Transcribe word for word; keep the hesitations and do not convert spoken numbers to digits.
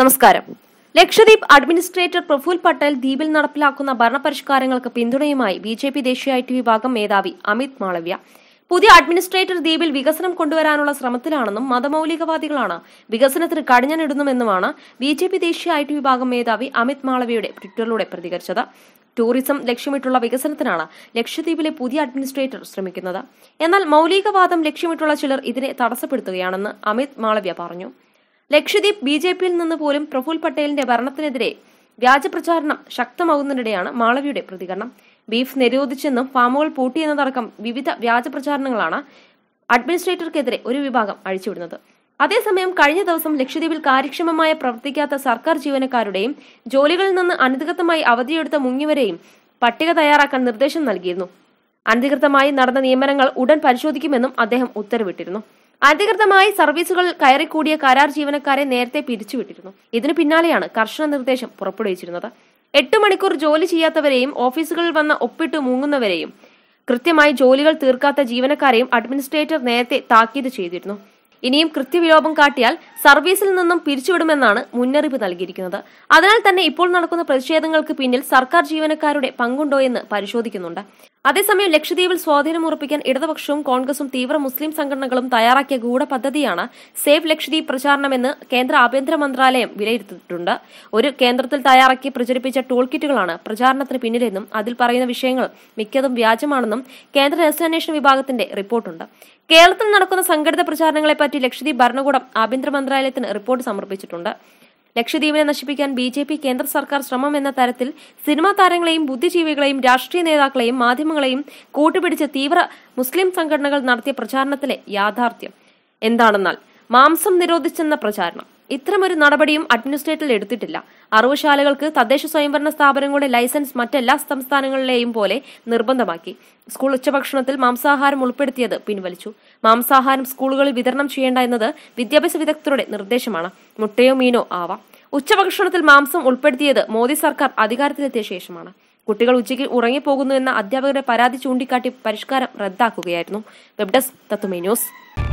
നമസ്കാരം. ലക്ഷദ്വീപ് അഡ്മിനിസ്ട്രേറ്റർ പ്രഫുൽ പട്ടേൽ ദ്വീപിൽ നടപ്പിലാക്കുന്ന ഭരണപരിഷ്കാരങ്ങൾക്ക് പിന്തുണയുമായി ബി ജെ പി ദേശീയ ഐ ടി വിഭാഗം മേധാവി അമിത് മാളവ്യ. പുതിയ അഡ്മിനിസ്ട്രേറ്റർ ദ്വീപിൽ വികസനം കൊണ്ടുവരാനുള്ള ശ്രമത്തിലാണെന്നും മതമൌലികവാദികളാണ് വികസനത്തിന് കടിഞ്ഞാണിടുന്നുവെന്നുമാണ് ബി ജെ പി ദേശീയ ഐ ടി വിഭാഗം മേധാവി അമിത് മാളവ്യയുടെ ട്വിറ്ററിലൂടെ പ്രതികരിച്ചത്. ടൂറിസം ലക്ഷ്യമിട്ടുള്ള വികസനത്തിനാണ് ലക്ഷദ്വീപിലെ പുതിയ അഡ്മിനിസ്ട്രേറ്റർ ശ്രമിക്കുന്നത്. എന്നാൽ മൌലികവാദം ലക്ഷ്യമിട്ടുള്ള ചിലർ ഇതിനെ തടസ്സപ്പെടുത്തുകയാണെന്ന് അമിത് മാളവ്യ പറഞ്ഞു. ലക്ഷദ്വീപ് ബി ജെ പിയിൽ നിന്ന് പോലും പ്രഫുൽ പട്ടേലിന്റെ ഭരണത്തിനെതിരെ വ്യാജപ്രചാരണം ശക്തമാകുന്നതിനിടെയാണ് മാളവ്യയുടെ പ്രതികരണം. ബീഫ് നിരോധിച്ചെന്നും ഫാമുകൾ പൂട്ടിയെന്നതടക്കം വിവിധ വ്യാജപ്രചാരണങ്ങളാണ് അഡ്മിനിസ്ട്രേറ്റർക്കെതിരെ ഒരു വിഭാഗം അഴിച്ചുവിടുന്നത്. അതേസമയം കഴിഞ്ഞ ദിവസം ലക്ഷദ്വീപിൽ കാര്യക്ഷമമായി പ്രവർത്തിക്കാത്ത സർക്കാർ ജീവനക്കാരുടെയും ജോലികളിൽ നിന്ന് അനധികൃതമായി അവധിയെടുത്ത മുങ്ങിവരെയും പട്ടിക തയ്യാറാക്കാൻ നിർദ്ദേശം നൽകിയിരുന്നു. അനധികൃതമായി നടന്ന നിയമനങ്ങൾ ഉടൻ പരിശോധിക്കുമെന്നും അദ്ദേഹം ഉത്തരവിട്ടിരുന്നു. അനധികൃതമായി സർവീസുകളിൽ കയറിക്കൂടിയ കരാർ ജീവനക്കാരെ നേരത്തെ പിരിച്ചുവിട്ടിരുന്നു. ഇതിനു പിന്നാലെയാണ് കർശന നിർദ്ദേശം പുറപ്പെടുവിച്ചിരുന്നത്. എട്ട് മണിക്കൂർ ജോലി ചെയ്യാത്തവരെയും ഓഫീസുകളിൽ വന്ന് ഒപ്പിട്ട് മുങ്ങുന്നവരെയും കൃത്യമായി ജോലികൾ തീർക്കാത്ത ജീവനക്കാരെയും അഡ്മിനിസ്ട്രേറ്റർ നേരത്തെ താക്കീത് ചെയ്തിരുന്നു. ഇനിയും കൃത്യവിലോപം കാട്ടിയാൽ സർവീസിൽ നിന്നും പിരിച്ചുവിടുമെന്നാണ് മുന്നറിയിപ്പ് നൽകിയിരിക്കുന്നത്. അതിനാൽ തന്നെ ഇപ്പോൾ നടക്കുന്ന പ്രതിഷേധങ്ങൾക്ക് പിന്നിൽ സർക്കാർ ജീവനക്കാരുടെ പങ്കുണ്ടോ എന്ന് പരിശോധിക്കുന്നുണ്ട്. അതേസമയം ലക്ഷദ്വീപിൽ സ്വാധീനം ഉറപ്പിക്കാൻ ഇടതുപക്ഷവും കോൺഗ്രസും തീവ്ര മുസ്ലിം സംഘടനകളും തയ്യാറാക്കിയ ഗൂഢ പദ്ധതിയാണ് സേവ് ലക്ഷദ്വീപ് പ്രചാരണമെന്ന് കേന്ദ്ര ആഭ്യന്തര മന്ത്രാലയം വിലയിരുത്തിയിട്ടുണ്ട്. ഒരു കേന്ദ്രത്തിൽ തയ്യാറാക്കി പ്രചരിപ്പിച്ച ടൂൾ കിറ്റുകളാണ് പ്രചാരണത്തിന് പിന്നിലെന്നും അതിൽ പറയുന്ന വിഷയങ്ങൾ മിക്കതും വ്യാജമാണെന്നും കേന്ദ്ര രഹസ്യാന്വേഷണ വിഭാഗത്തിന്റെ റിപ്പോർട്ടുണ്ട്. കേരളത്തിൽ നടക്കുന്ന സംഘടിത പ്രചാരണങ്ങളെപ്പറ്റി ലക്ഷദ്വീപ് ഭരണകൂടം ആഭ്യന്തര മന്ത്രാലയത്തിന് റിപ്പോർട്ട് സമർപ്പിച്ചിട്ടുണ്ട്. ലക്ഷദ്വീപിനെ നശിപ്പിക്കാൻ ബി ജെ പി കേന്ദ്ര സർക്കാർ ശ്രമം എന്ന തരത്തിൽ സിനിമാ താരങ്ങളെയും ബുദ്ധിജീവികളെയും രാഷ്ട്രീയ നേതാക്കളെയും മാധ്യമങ്ങളെയും കൂട്ടുപിടിച്ച് തീവ്ര മുസ്ലിം സംഘടനകൾ നടത്തിയ പ്രചാരണത്തിലെ യാഥാർത്ഥ്യം എന്താണെന്നാൽ മാംസം നിരോധിച്ചെന്ന പ്രചാരണം. ഇത്തരമൊരു നടപടിയും അഡ്മിനിസ്ട്രേറ്ററിൽ എടുത്തിട്ടില്ല. അറവുശാലകൾക്ക് തദ്ദേശ സ്വയംഭരണ സ്ഥാപനങ്ങളുടെ ലൈസൻസ് മറ്റെല്ലാ സംസ്ഥാനങ്ങളിലെയും പോലെ നിർബന്ധമാക്കി. സ്കൂൾ ഉച്ചഭക്ഷണത്തിൽ മാംസാഹാരം ഉൾപ്പെടുത്തിയത് പിൻവലിച്ചു. മാംസാഹാരം സ്കൂളുകളിൽ വിതരണം ചെയ്യേണ്ട എന്നത് വിദ്യാഭ്യാസ വിദഗ്ധരുടെ നിർദ്ദേശമാണ്. മുട്ടയോ മീനോ ആവാം. ഉച്ചഭക്ഷണത്തിൽ മാംസം ഉൾപ്പെടുത്തിയത് മോദി സർക്കാർ അധികാരത്തിലെത്തിയ ശേഷമാണ്. കുട്ടികൾ ഉച്ചയ്ക്ക് ഉറങ്ങിപ്പോകുന്നു എന്ന അധ്യാപകരുടെ പരാതി ചൂണ്ടിക്കാട്ടി പരിഷ്കാരം റദ്ദാക്കുകയായിരുന്നു. വെബ് ഡെസ്ക് തത്തുമൈ ന്യൂസ്.